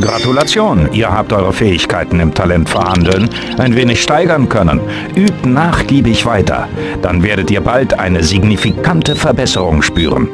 Gratulation, ihr habt eure Fähigkeiten im Talent verhandeln ein wenig steigern können. Übt nachgiebig weiter, dann werdet ihr bald eine signifikante Verbesserung spüren.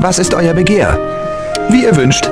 Was ist euer Begehr? Wie ihr wünscht.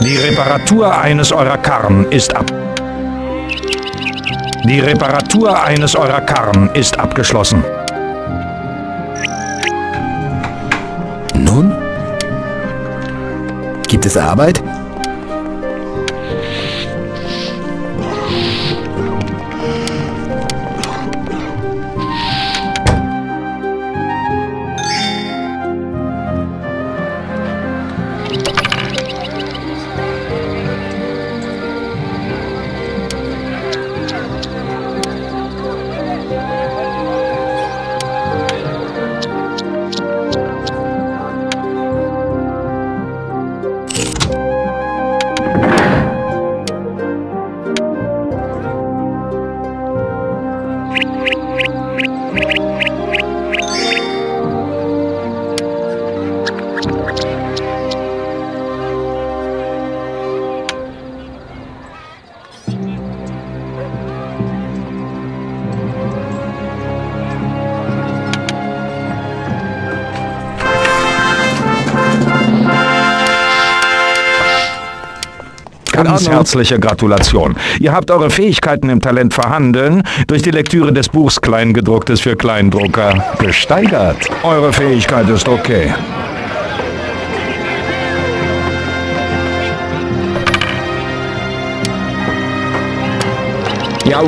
Die Reparatur eines eurer Karren ist abgeschlossen. Nun? Gibt es Arbeit? Ganz herzliche Gratulation. Ihr habt eure Fähigkeiten im Talent verhandeln durch die Lektüre des Buchs Kleingedrucktes für Kleindrucker gesteigert. Eure Fähigkeit ist okay. Ja.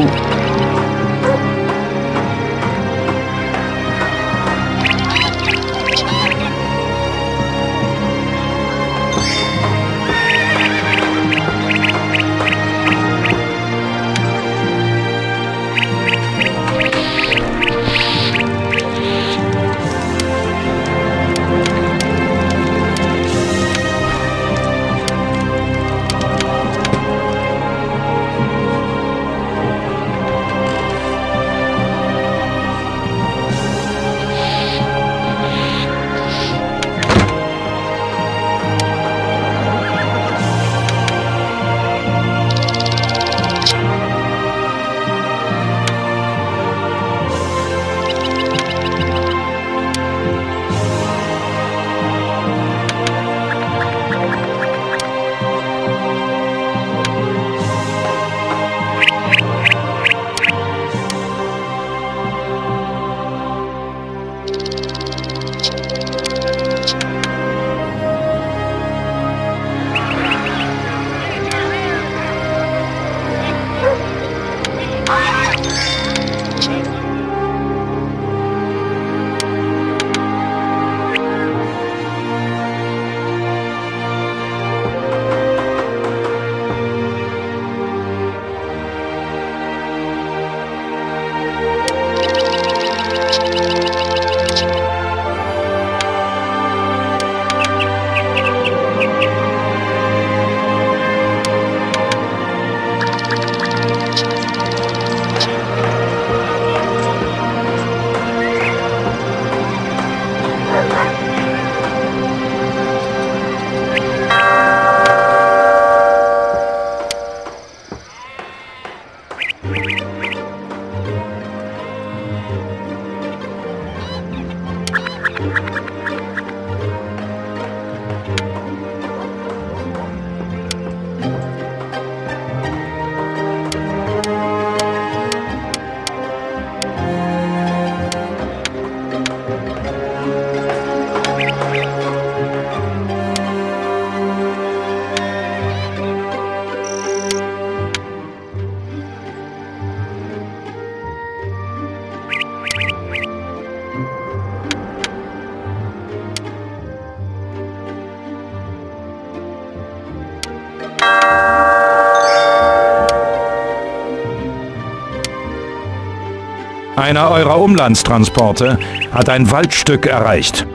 Einer eurer Umlandstransporte hat ein Waldstück erreicht.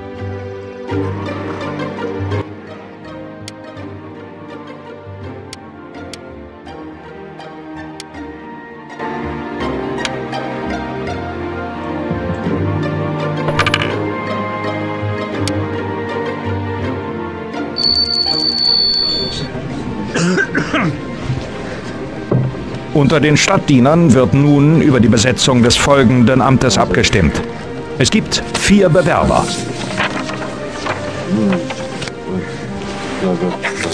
Unter den Stadtdienern wird nun über die Besetzung des folgenden Amtes abgestimmt. Es gibt 4 Bewerber.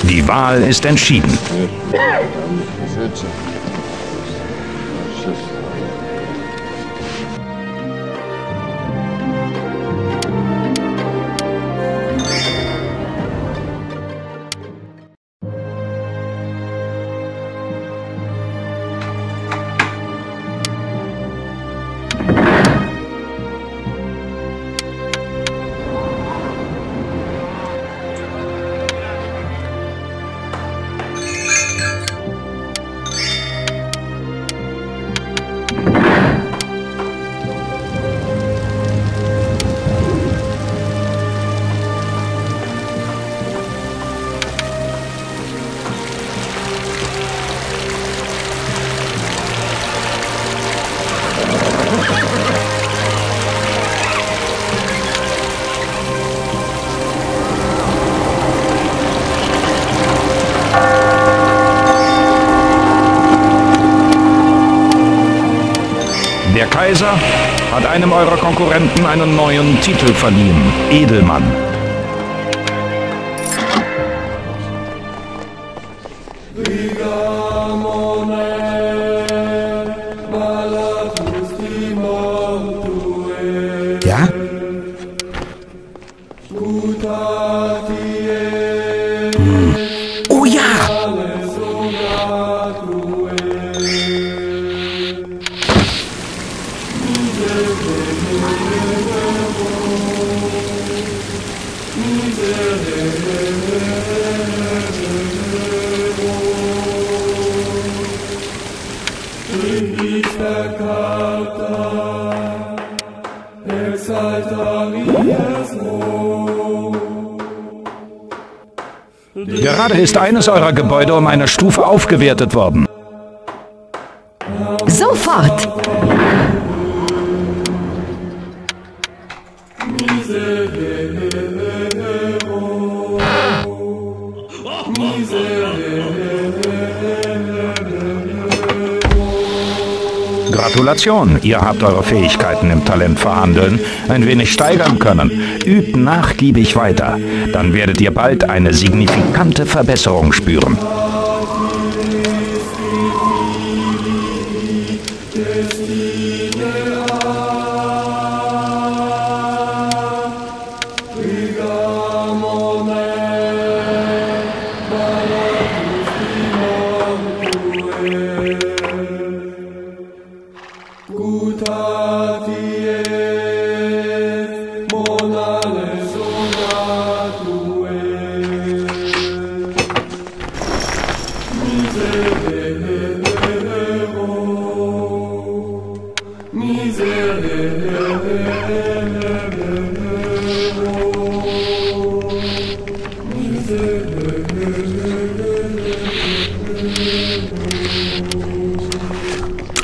Die Wahl ist entschieden. Der Kaiser hat einem eurer Konkurrenten einen neuen Titel verliehen, Edelmann. Gerade ist eines eurer Gebäude um eine Stufe aufgewertet worden. Sofort! Gratulation, ihr habt eure Fähigkeiten im Talent verhandeln ein wenig steigern können. Übt nachgiebig weiter, dann werdet ihr bald eine signifikante Verbesserung spüren.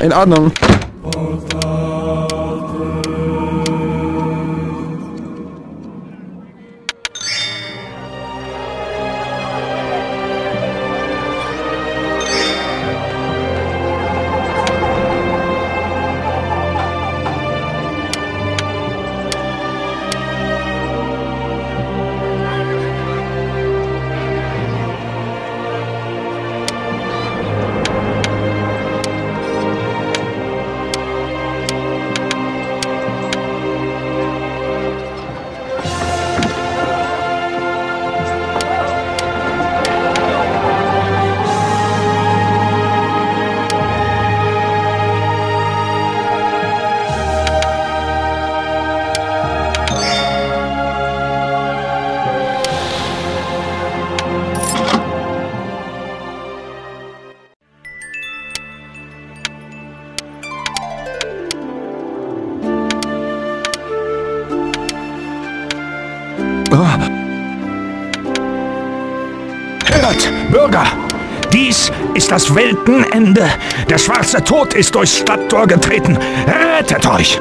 In Ordnung. Hört, Bürger! Dies ist das Weltenende! Der schwarze Tod ist durchs Stadttor getreten! Rettet euch!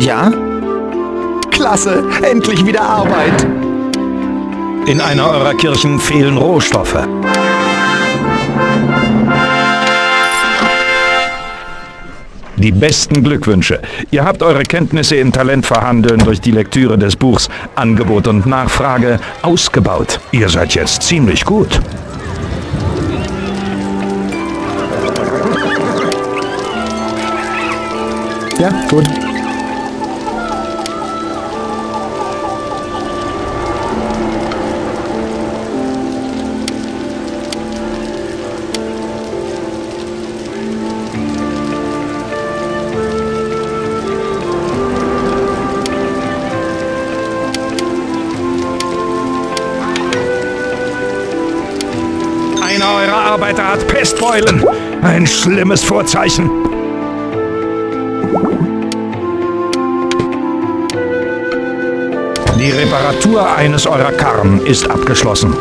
Ja? Klasse, endlich wieder Arbeit. In einer eurer Kirchen fehlen Rohstoffe. Die besten Glückwünsche. Ihr habt eure Kenntnisse im Talentverhandeln durch die Lektüre des Buchs Angebot und Nachfrage ausgebaut. Ihr seid jetzt ziemlich gut. Ja, gut. Eurer Arbeiter hat Pestbeulen. Ein schlimmes Vorzeichen. Die Reparatur eines eurer Karren ist abgeschlossen.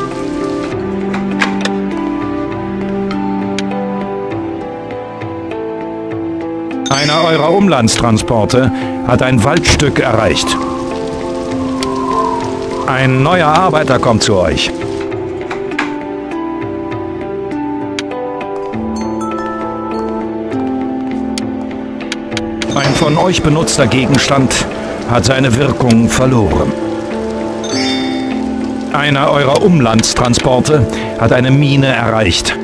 Einer eurer Umlandstransporte hat ein Waldstück erreicht. Ein neuer Arbeiter kommt zu euch. Ein von euch benutzter Gegenstand hat seine Wirkung verloren. Einer eurer Umlandstransporte hat eine Mine erreicht.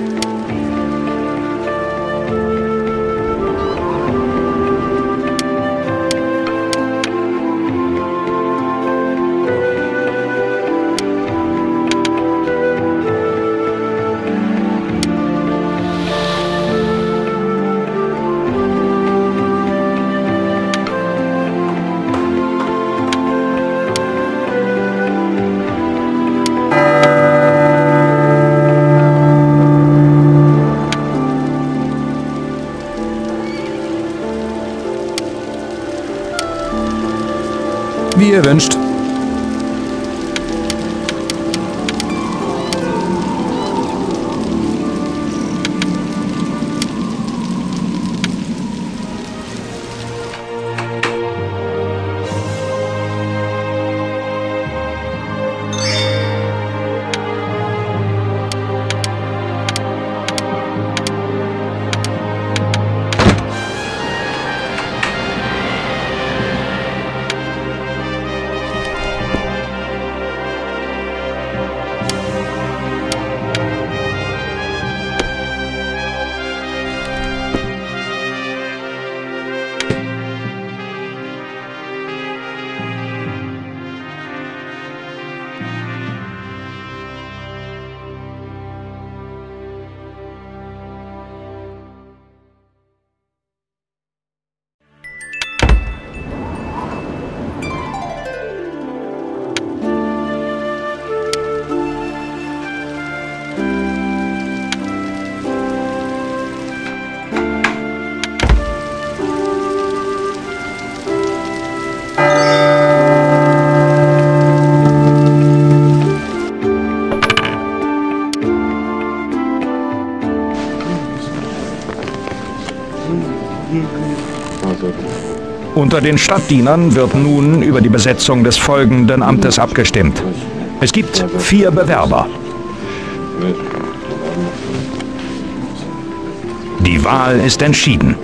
wie ihr wünscht. Unter den Stadtdienern wird nun über die Besetzung des folgenden Amtes abgestimmt. Es gibt 4 Bewerber. Die Wahl ist entschieden.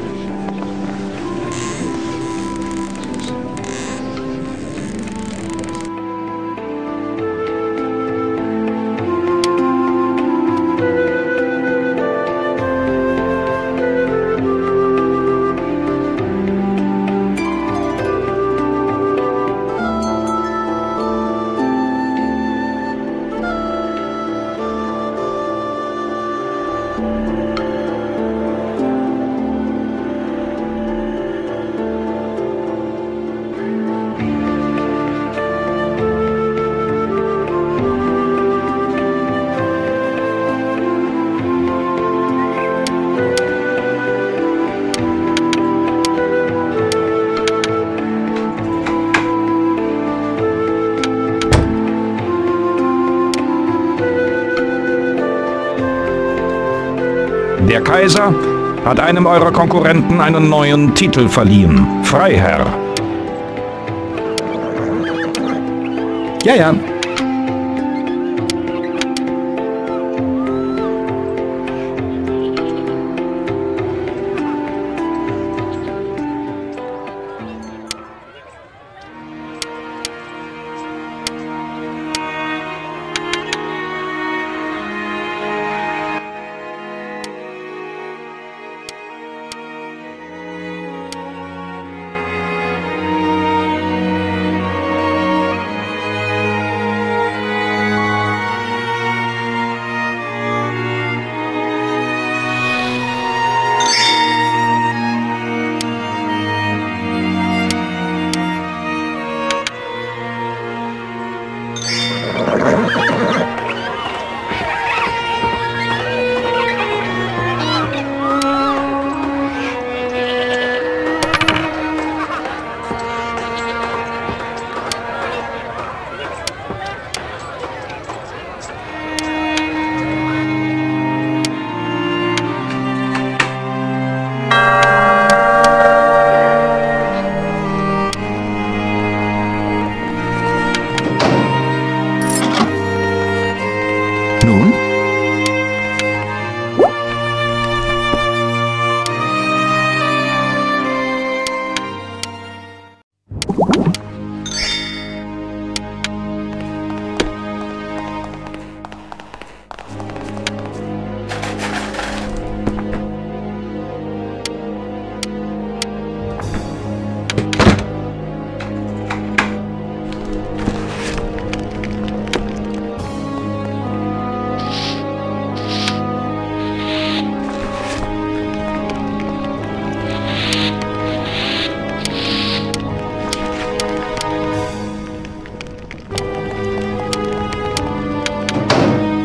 Der Kaiser hat einem eurer Konkurrenten einen neuen Titel verliehen. Freiherr. Ja, ja.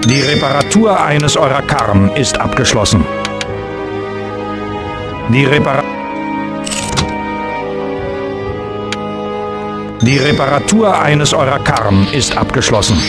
Die Reparatur eines eurer Karren ist abgeschlossen. Die Reparatur eines eurer Karren ist abgeschlossen.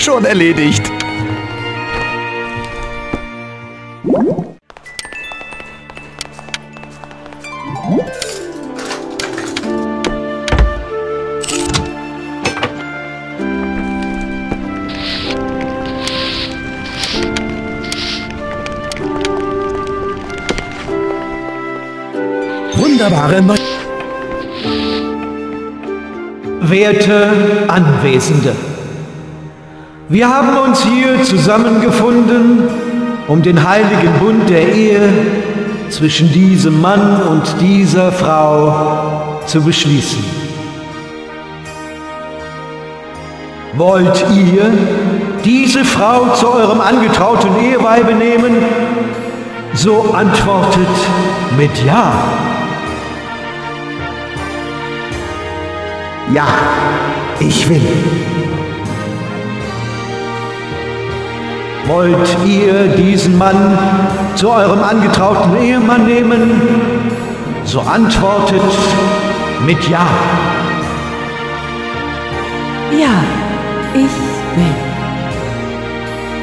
Schon erledigt. Wunderbare Neuigkeiten. Werte Anwesende. Wir haben uns hier zusammengefunden, um den heiligen Bund der Ehe zwischen diesem Mann und dieser Frau zu beschließen. Wollt ihr diese Frau zu eurem angetrauten Eheweibe nehmen? So antwortet mit Ja. Ja, ich will. Wollt ihr diesen Mann zu eurem angetrauten Ehemann nehmen? So antwortet mit Ja. Ja, ich will.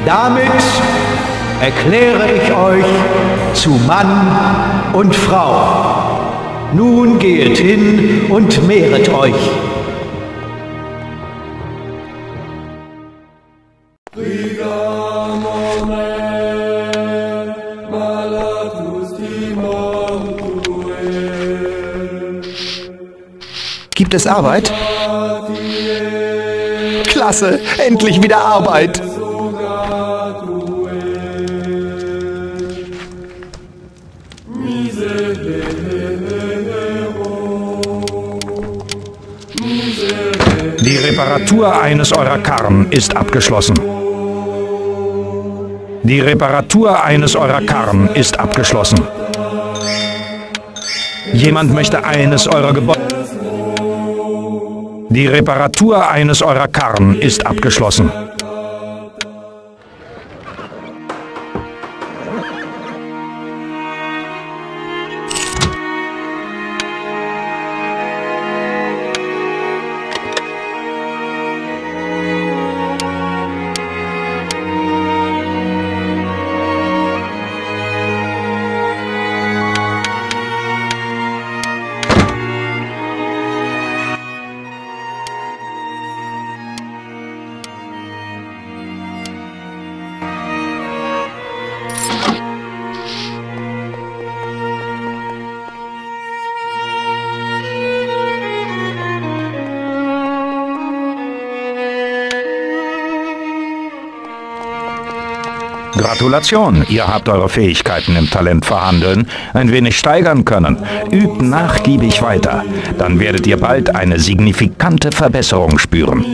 Damit erkläre ich euch zu Mann und Frau. Nun geht hin und mehret euch. Gibt es Arbeit? Klasse, endlich wieder Arbeit! Die Reparatur eines eurer Karren ist abgeschlossen. Die Reparatur eines eurer Karren ist abgeschlossen. Jemand möchte eines eurer Gebäude... Die Reparatur eines eurer Karren ist abgeschlossen. Gratulation, ihr habt eure Fähigkeiten im Talent verhandeln ein wenig steigern können. Übt nachgiebig weiter, dann werdet ihr bald eine signifikante Verbesserung spüren.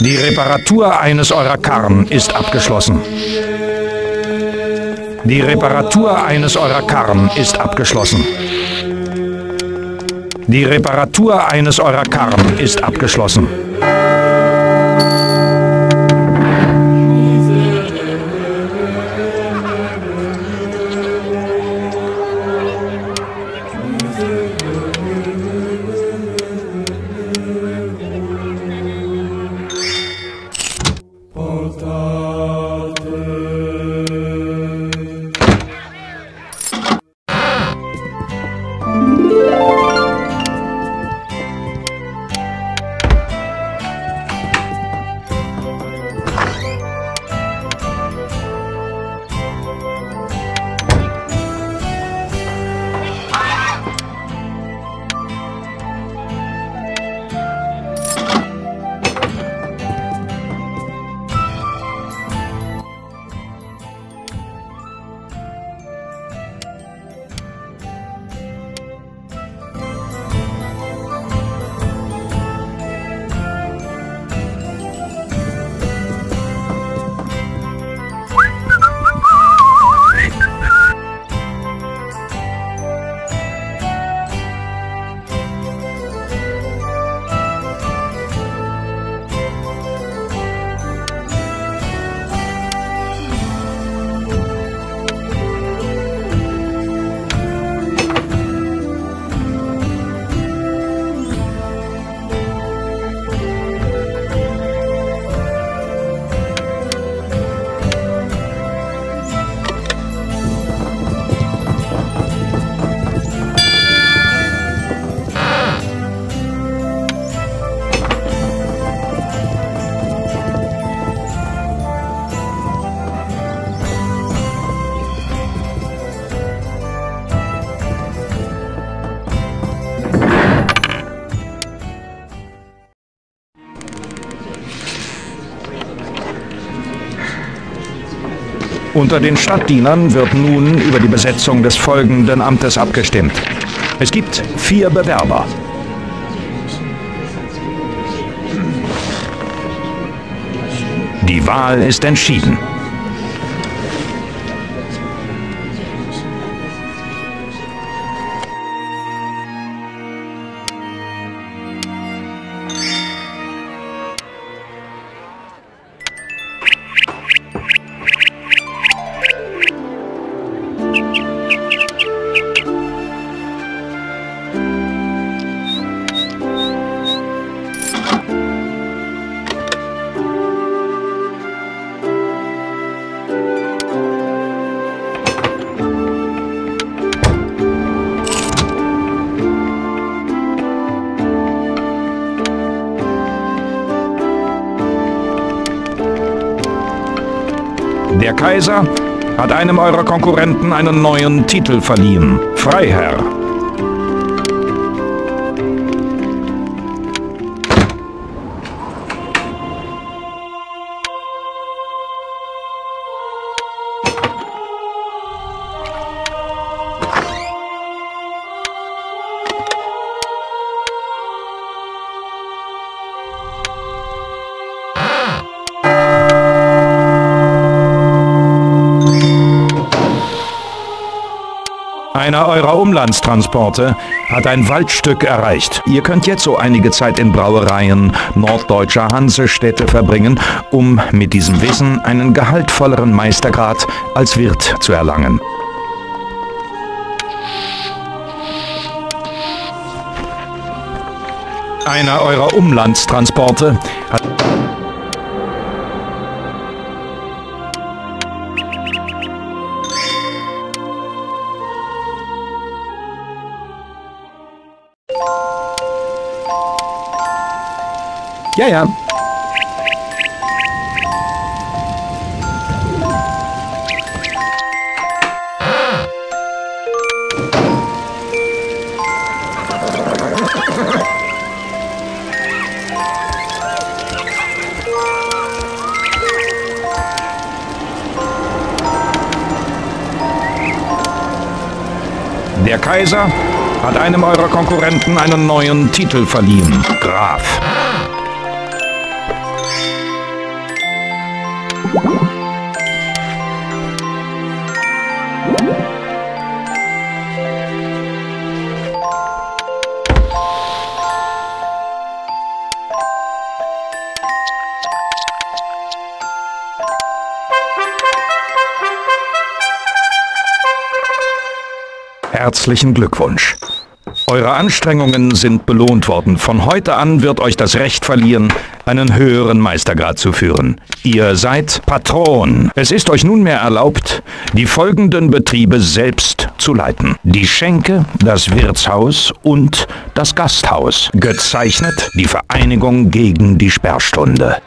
Die Reparatur eines Orakarren ist abgeschlossen. Die Reparatur eines Orakarren ist abgeschlossen. Die Reparatur eines Orakarren ist abgeschlossen. Unter den Stadtdienern wird nun über die Besetzung des folgenden Amtes abgestimmt. Es gibt 4 Bewerber. Die Wahl ist entschieden. Der Kaiser hat einem eurer Konkurrenten einen neuen Titel verliehen, Freiherr. Einer eurer Umlandstransporte hat ein Waldstück erreicht. Ihr könnt jetzt so einige Zeit in Brauereien norddeutscher Hansestädte verbringen, um mit diesem Wissen einen gehaltvolleren Meistergrad als Wirt zu erlangen. Einer eurer Umlandstransporte hat... Ja. Der Kaiser hat einem eurer Konkurrenten einen neuen Titel verliehen, Graf. Herzlichen Glückwunsch. Eure Anstrengungen sind belohnt worden. Von heute an wird euch das Recht verliehen, einen höheren Meistergrad zu führen. Ihr seid Patron. Es ist euch nunmehr erlaubt, die folgenden Betriebe selbst zu leiten. Die Schenke, das Wirtshaus und das Gasthaus. Gezeichnet die Vereinigung gegen die Sperrstunde.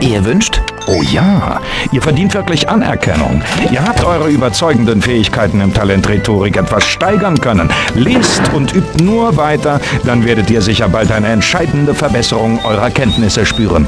Ihr wünscht? Oh ja, ihr verdient wirklich Anerkennung. Ihr habt eure überzeugenden Fähigkeiten im Talent Rhetorik etwas steigern können. Lest und übt nur weiter, dann werdet ihr sicher bald eine entscheidende Verbesserung eurer Kenntnisse spüren.